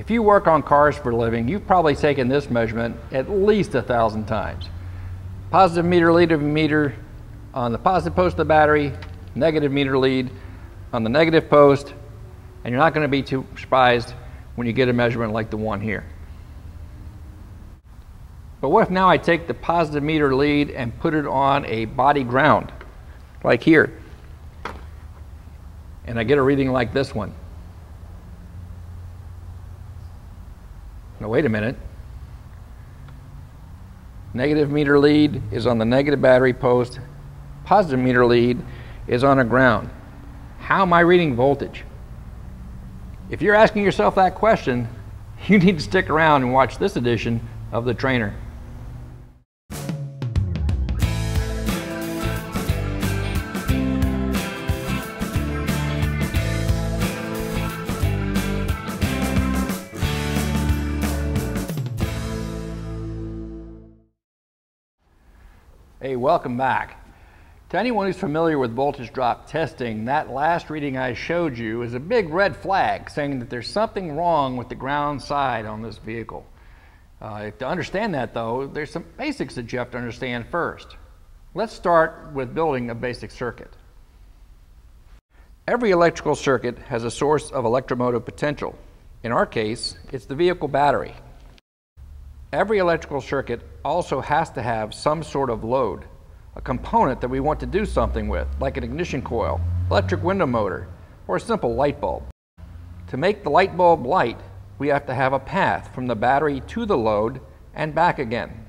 If you work on cars for a living, you've probably taken this measurement at least 1,000 times. Positive meter lead of meter on the positive post of the battery, negative meter lead on the negative post, and you're not going to be too surprised when you get a measurement like the one here. But what if now I take the positive meter lead and put it on a body ground, like here, and I get a reading like this one? Now wait a minute. Negative meter lead is on the negative battery post, positive meter lead is on a ground. How am I reading voltage? If you're asking yourself that question, you need to stick around and watch this edition of The Trainer. Hey, welcome back. To anyone who's familiar with voltage drop testing, that last reading I showed you is a big red flag saying that there's something wrong with the ground side on this vehicle. To understand that though, there's some basics that you have to understand first. Let's start with building a basic circuit. Every electrical circuit has a source of electromotive potential. In our case, it's the vehicle battery. Every electrical circuit also has to have some sort of load, a component that we want to do something with, like an ignition coil, electric window motor, or a simple light bulb. To make the light bulb light, we have to have a path from the battery to the load and back again.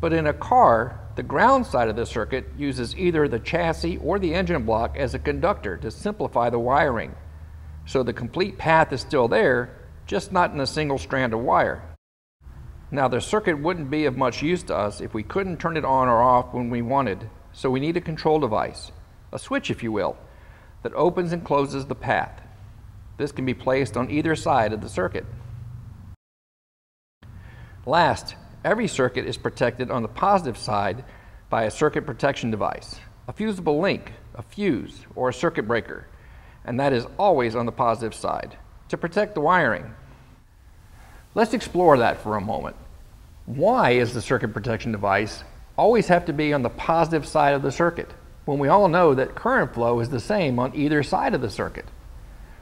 But in a car, the ground side of the circuit uses either the chassis or the engine block as a conductor to simplify the wiring. So the complete path is still there, just not in a single strand of wire. Now, the circuit wouldn't be of much use to us if we couldn't turn it on or off when we wanted, so we need a control device, a switch if you will, that opens and closes the path. This can be placed on either side of the circuit. Last, every circuit is protected on the positive side by a circuit protection device, a fusible link, a fuse, or a circuit breaker, and that is always on the positive side to protect the wiring. Let's explore that for a moment. Why is the circuit protection device always have to be on the positive side of the circuit when we all know that current flow is the same on either side of the circuit?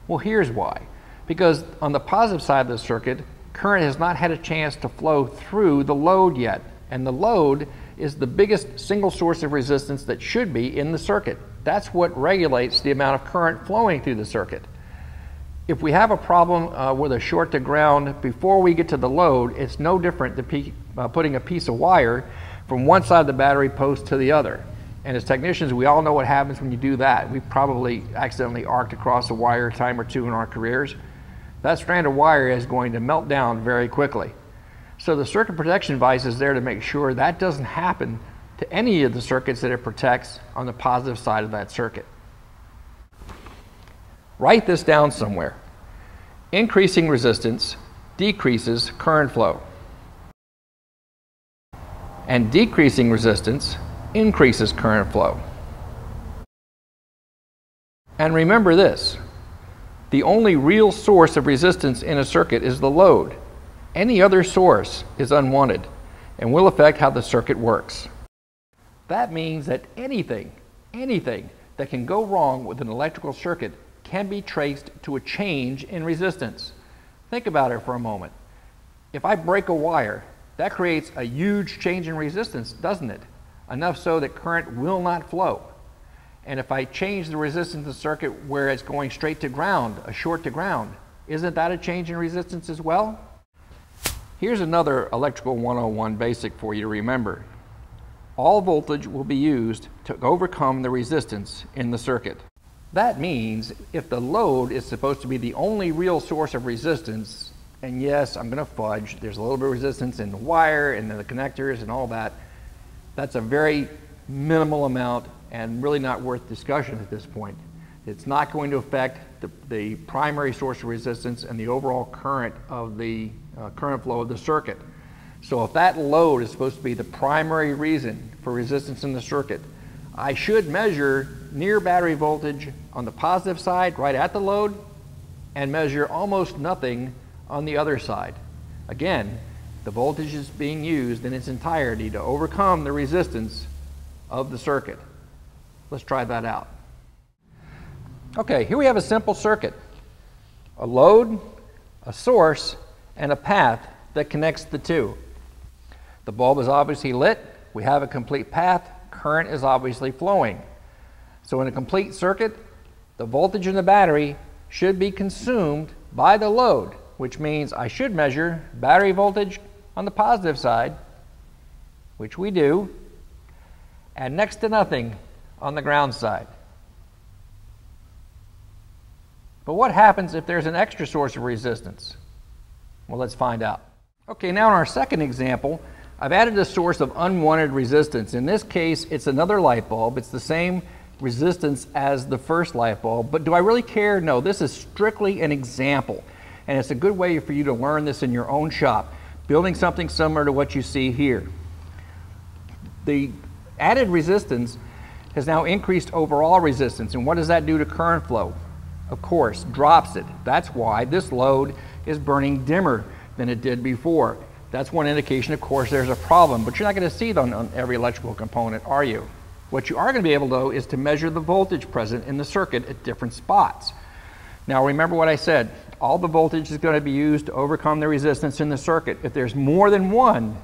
Well, here's why. Because on the positive side of the circuit, current has not had a chance to flow through the load yet, and the load is the biggest single source of resistance that should be in the circuit. That's what regulates the amount of current flowing through the circuit. If we have a problem with a short to ground before we get to the load, it's no different than putting a piece of wire from one side of the battery post to the other. And as technicians, we all know what happens when you do that. We probably accidentally arced across a wire a time or two in our careers. That strand of wire is going to melt down very quickly. So the circuit protection device is there to make sure that doesn't happen to any of the circuits that it protects on the positive side of that circuit. Write this down somewhere. Increasing resistance decreases current flow, and decreasing resistance increases current flow. And remember this, the only real source of resistance in a circuit is the load. Any other source is unwanted and will affect how the circuit works. That means that anything that can go wrong with an electrical circuit can be traced to a change in resistance. Think about it for a moment. If I break a wire, that creates a huge change in resistance, doesn't it? Enough so that current will not flow. And if I change the resistance of the circuit where it's going straight to ground, a short to ground, isn't that a change in resistance as well? Here's another electrical 101 basic for you to remember. All voltage will be used to overcome the resistance in the circuit. That means if the load is supposed to be the only real source of resistance, and yes, I'm going to fudge, there's a little bit of resistance in the wire and the connectors and all that, that's a very minimal amount and really not worth discussion at this point. It's not going to affect the primary source of resistance and the overall current of the current flow of the circuit. So if that load is supposed to be the primary reason for resistance in the circuit, I should measure near battery voltage on the positive side right at the load and measure almost nothing on the other side. Again, the voltage is being used in its entirety to overcome the resistance of the circuit. Let's try that out. Okay, here we have a simple circuit. A load, a source, and a path that connects the two. The bulb is obviously lit. We have a complete path. Current is obviously flowing. So in a complete circuit, the voltage in the battery should be consumed by the load, which means I should measure battery voltage on the positive side, which we do, and next to nothing on the ground side. But what happens if there's an extra source of resistance? Well, let's find out. Okay, now in our second example, I've added a source of unwanted resistance. In this case, it's another light bulb. It's the same resistance as the first light bulb, but do I really care? No, this is strictly an example, and it's a good way for you to learn this in your own shop, building something similar to what you see here. The added resistance has now increased overall resistance, and what does that do to current flow? Of course, drops it. That's why this load is burning dimmer than it did before. That's one indication, of course, there's a problem, but you're not going to see it on every electrical component, are you? What you are going to be able to do is to measure the voltage present in the circuit at different spots. Now remember what I said, all the voltage is going to be used to overcome the resistance in the circuit. If there's more than one,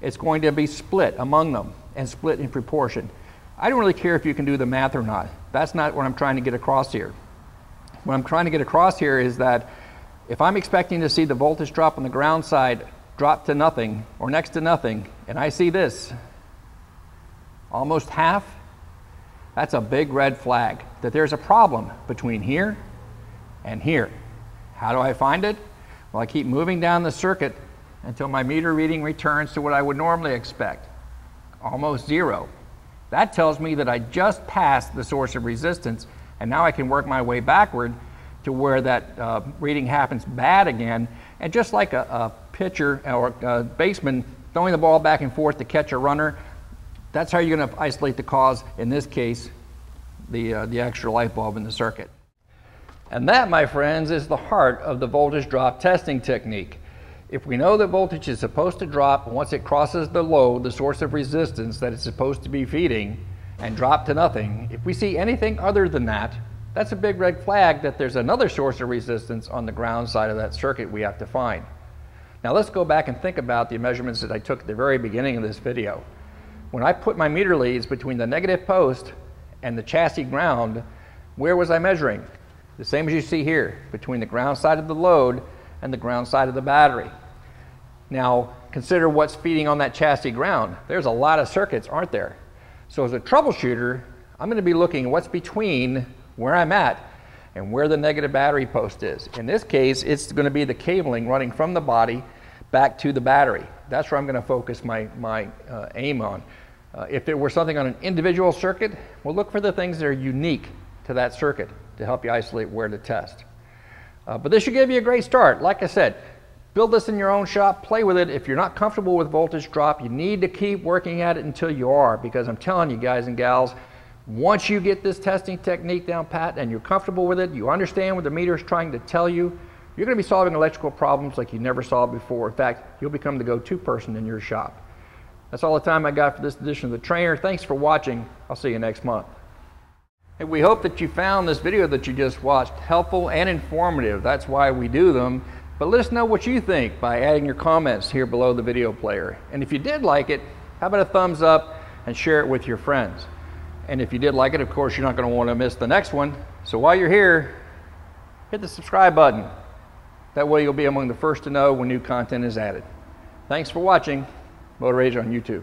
it's going to be split among them and split in proportion. I don't really care if you can do the math or not. That's not what I'm trying to get across here. What I'm trying to get across here is that if I'm expecting to see the voltage drop on the ground side drop to nothing or next to nothing, and I see this, almost half, that's a big red flag that there's a problem between here and here. How do I find it? Well, I keep moving down the circuit until my meter reading returns to what I would normally expect, almost zero. That tells me that I just passed the source of resistance, and now I can work my way backward to where that reading happens bad again. And just like a pitcher or a baseman throwing the ball back and forth to catch a runner, that's how you're going to isolate the cause, in this case, the extra light bulb in the circuit. And that, my friends, is the heart of the voltage drop testing technique. If we know that voltage is supposed to drop once it crosses the load, the source of resistance that it's supposed to be feeding, and drop to nothing, if we see anything other than that, that's a big red flag that there's another source of resistance on the ground side of that circuit we have to find. Now let's go back and think about the measurements that I took at the very beginning of this video. When I put my meter leads between the negative post and the chassis ground, where was I measuring? The same as you see here, between the ground side of the load and the ground side of the battery. Now, consider what's feeding on that chassis ground. There's a lot of circuits, aren't there? So as a troubleshooter, I'm going to be looking at what's between where I'm at and where the negative battery post is. In this case, it's going to be the cabling running from the body back to the battery. That's where I'm going to focus my aim on. If it were something on an individual circuit, well, look for the things that are unique to that circuit to help you isolate where to test. But this should give you a great start. Like I said, build this in your own shop, play with it. If you're not comfortable with voltage drop, you need to keep working at it until you are, because I'm telling you guys and gals, once you get this testing technique down pat and you're comfortable with it, you understand what the meter is trying to tell you, you're going to be solving electrical problems like you never saw before. In fact, you'll become the go-to person in your shop. That's all the time I got for this edition of The Trainer. Thanks for watching. I'll see you next month. Hey, we hope that you found this video that you just watched helpful and informative. That's why we do them. But let us know what you think by adding your comments here below the video player. And if you did like it, how about a thumbs up and share it with your friends? And if you did like it, of course, you're not going to want to miss the next one. So while you're here, hit the subscribe button. That way you'll be among the first to know when new content is added. Thanks for watching Motor Age on YouTube.